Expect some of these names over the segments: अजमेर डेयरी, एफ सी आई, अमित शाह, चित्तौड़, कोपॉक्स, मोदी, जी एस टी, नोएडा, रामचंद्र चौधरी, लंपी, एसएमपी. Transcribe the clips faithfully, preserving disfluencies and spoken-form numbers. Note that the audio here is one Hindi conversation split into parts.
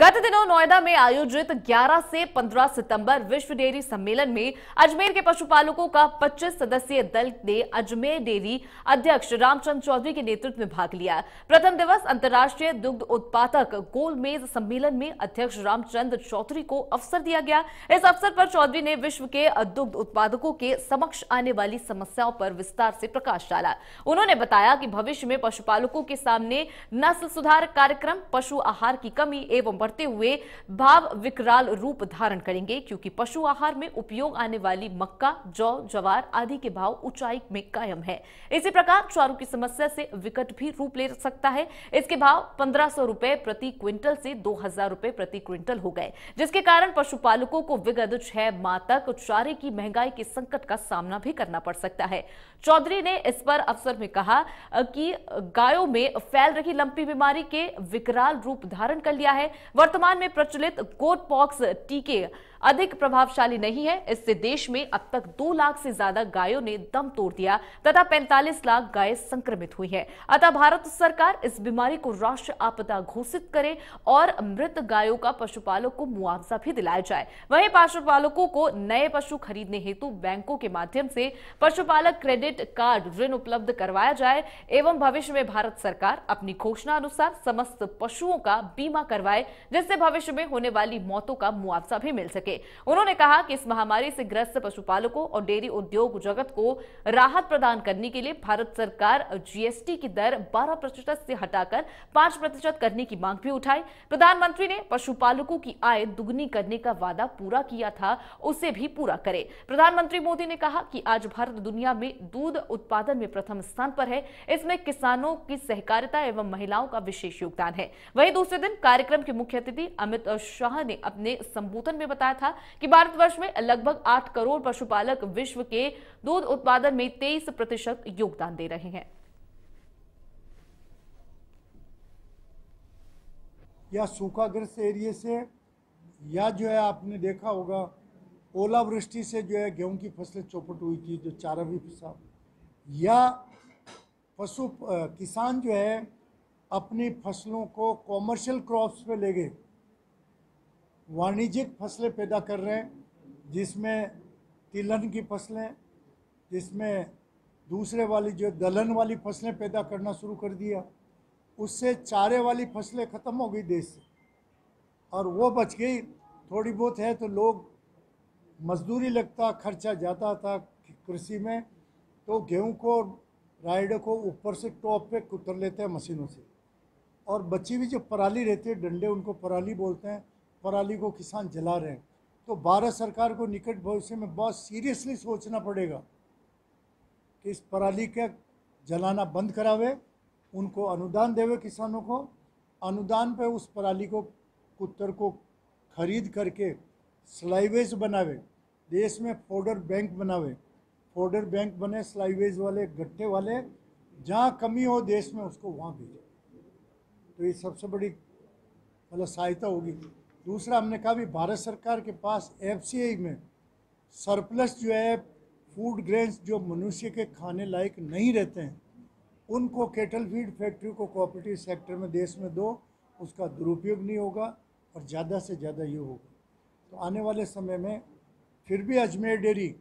गत दिनों नोएडा में आयोजित ग्यारह से पंद्रह सितंबर विश्व डेयरी सम्मेलन में अजमेर के पशुपालकों का पच्चीस सदस्यीय दल ने अजमेर डेयरी अध्यक्ष रामचंद्र चौधरी के नेतृत्व में भाग लिया। प्रथम दिवस अंतर्राष्ट्रीय दुग्ध उत्पादक गोलमेज सम्मेलन में अध्यक्ष रामचंद्र चौधरी को अवसर दिया गया। इस अवसर पर चौधरी ने विश्व के दुग्ध उत्पादकों के समक्ष आने वाली समस्याओं पर विस्तार से प्रकाश डाला। उन्होंने बताया कि भविष्य में पशुपालकों के सामने नस्ल सुधार कार्यक्रम पशु आहार की कमी एवं बढ़ते हुए भाव विकराल रूप धारण करेंगे, क्योंकि पशु आहार में उपयोग आने वाली मक्का, जौ, ज्वार आदि के भाव ऊंचाई में कायम है। इसी प्रकार चारों की समस्या से विकट भी रूप ले सकता है। इसके भाव पंद्रह सौ रुपए प्रति क्विंटल से दो हजार रुपए प्रति क्विंटल हो गए, जिसके कारण पशुपालकों को विगत छह माह तक चारे की महंगाई के संकट का सामना भी करना पड़ सकता है। चौधरी ने इस पर अवसर में कहा कि गायों में फैल रही लंपी बीमारी के विकराल रूप धारण कर लिया है। वर्तमान में प्रचलित कोपॉक्स टीके अधिक प्रभावशाली नहीं है। इससे देश में अब तक दो लाख से ज्यादा गायों ने दम तोड़ दिया तथा पैंतालीस लाख गायें संक्रमित हुई हैं। अतः भारत सरकार इस बीमारी को राष्ट्रीय आपदा घोषित करे और मृत गायों का पशुपालक को मुआवजा भी दिलाया जाए। वहीं पशुपालकों को नए पशु खरीदने हेतु बैंकों के माध्यम से पशुपालक क्रेडिट कार्ड ऋण उपलब्ध करवाया जाए एवं भविष्य में भारत सरकार अपनी घोषणा अनुसार समस्त पशुओं का बीमा करवाए, जिससे भविष्य में होने वाली मौतों का मुआवजा भी मिल सके। उन्होंने कहा कि इस महामारी से ग्रस्त पशुपालकों और डेयरी उद्योग जगत को राहत प्रदान करने के लिए भारत सरकार जी एस टी की दर बारह प्रतिशत से हटाकर पाँच प्रतिशत करने की मांग भी उठाई। प्रधानमंत्री ने पशुपालकों की आय दुगनी करने का वादा पूरा किया था, उसे भी पूरा करे। प्रधानमंत्री मोदी ने कहा कि आज भारत दुनिया में दूध उत्पादन में प्रथम स्थान पर है। इसमें किसानों की सहकारिता एवं महिलाओं का विशेष योगदान है। वहीं दूसरे दिन कार्यक्रम के मुख्य अतिथि अमित शाह ने अपने संबोधन में बताया था कि भारतवर्ष में लगभग आठ करोड़ पशुपालक विश्व के दूध उत्पादन में तेईस प्रतिशत योगदान दे रहे हैं। या सूखाग्रस्त एरिया से या जो है आपने देखा होगा ओलावृष्टि से जो है गेहूं की फसलें चौपट हुई थी, जो चारा भी फंसा, या पशु किसान जो है अपनी फसलों को कॉमर्शियल क्रॉप्स पे ले गए, वाणिज्यिक फसलें पैदा कर रहे हैं, जिसमें तिलहन की फसलें, जिसमें दूसरे वाली जो दलहन वाली फसलें पैदा करना शुरू कर दिया, उससे चारे वाली फसलें ख़त्म हो गई देश से, और वो बच गई थोड़ी बहुत है तो लोग मजदूरी लगता खर्चा जाता था कृषि में, तो गेहूं को राइडर को ऊपर से टॉप पे कुतर लेते हैं मशीनों से, और बच्ची भी जो पराली रहती है, डंडे उनको पराली बोलते हैं, पराली को किसान जला रहे हैं। तो भारत सरकार को निकट भविष्य में बहुत सीरियसली सोचना पड़ेगा कि इस पराली का जलाना बंद करावे, उनको अनुदान देवे किसानों को, अनुदान पे उस पराली को कुतर को खरीद करके स्लाइवेज बनावे, देश में फोडर बैंक बनावे, फोडर बैंक बने स्लाइवेज वाले गट्टे वाले, जहाँ कमी हो देश में उसको वहाँ भेजें, तो ये सबसे बड़ी मतलब सहायता होगी। दूसरा हमने कहा भी भारत सरकार के पास एफ सी आई में सरप्लस जो है फूड ग्रेन्स जो मनुष्य के खाने लायक नहीं रहते हैं, उनको केटल फीड फैक्ट्री को कोऑपरेटिव सेक्टर में देश में दो, उसका दुरुपयोग नहीं होगा और ज़्यादा से ज़्यादा ये होगा। तो आने वाले समय में फिर भी अजमेर डेयरी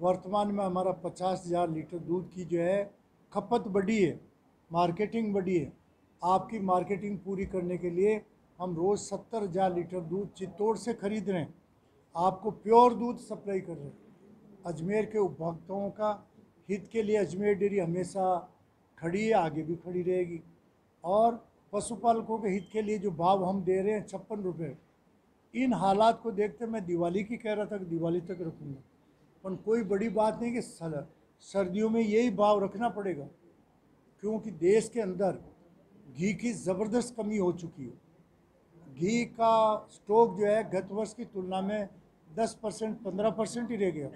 वर्तमान में हमारा पचास हज़ार लीटर दूध की जो है खपत बढ़ी है, मार्केटिंग बढ़ी है। आपकी मार्केटिंग पूरी करने के लिए हम रोज़ सत्तर हज़ार लीटर दूध चित्तौड़ से खरीद रहे हैं, आपको प्योर दूध सप्लाई कर रहे हैं। अजमेर के उपभोक्ताओं का हित के लिए अजमेर डेयरी हमेशा खड़ी है, आगे भी खड़ी रहेगी। और पशुपालकों के हित के लिए जो भाव हम दे रहे हैं छप्पन रुपये, इन हालात को देखते मैं दिवाली की कह रहा था कि दिवाली तक रखूँगा, पर कोई बड़ी बात नहीं कि सर्दियों में यही भाव रखना पड़ेगा, क्योंकि देश के अंदर घी की ज़बरदस्त कमी हो चुकी है। घी का स्टॉक जो है गत वर्ष की तुलना में दस परसेंट पंद्रह परसेंट ही रह गया।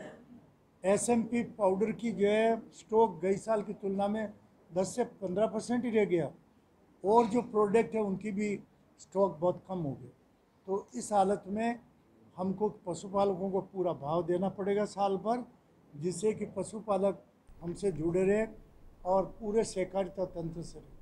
एस एम पी पाउडर की जो है स्टॉक गई साल की तुलना में दस से पंद्रह परसेंट ही रह गया, और जो प्रोडक्ट है उनकी भी स्टॉक बहुत कम हो गया। तो इस हालत में हमको पशुपालकों को पूरा भाव देना पड़ेगा साल भर, जिससे कि पशुपालक हमसे जुड़े रहें और पूरे सहकारिता तंत्र से रहें।